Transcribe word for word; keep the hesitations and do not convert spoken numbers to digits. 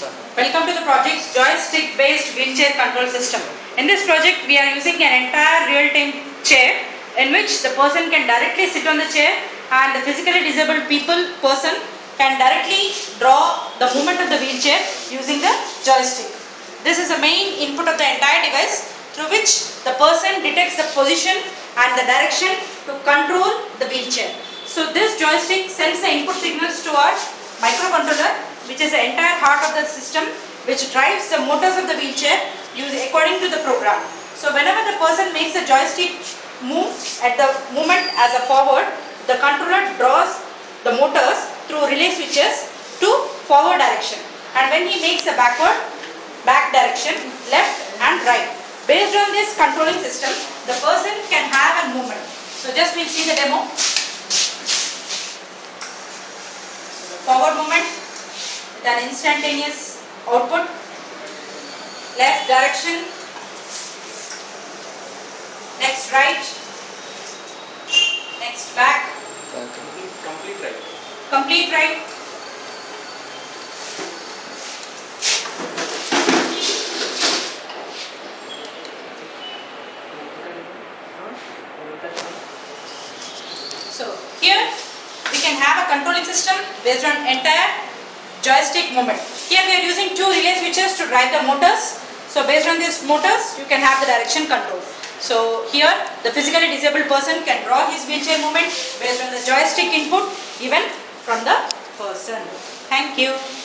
system. Welcome to the project joystick based wheelchair control system. In this project we are using an entire real-time chair in which the person can directly sit on the chair and the physically disabled people person can directly draw the movement of the wheelchair using the joystick. This is the main input of the entire device through which the person detects the position and the direction to control the wheelchair. So this joystick sends the input signals to our microcontroller, which is the entire heart of the system, which drives the motors of the wheelchair using according to the program. So whenever the person makes the joystick move at the moment as a forward, the controller draws the motors through relay switches to forward direction, and when he makes the backward, back direction, left and right. Based on this controlling system, the person can have a movement. So just we'll see the demo. Forward movement with an instantaneous output, left direction, next right, next back, complete right, complete right, so here we can have a controlling system based on entire joystick movement. Here we are using two relay switches to drive the motors. So based on these motors, you can have the direction control. So here the physically disabled person can draw his wheelchair movement based on the joystick input given from the person. Thank you.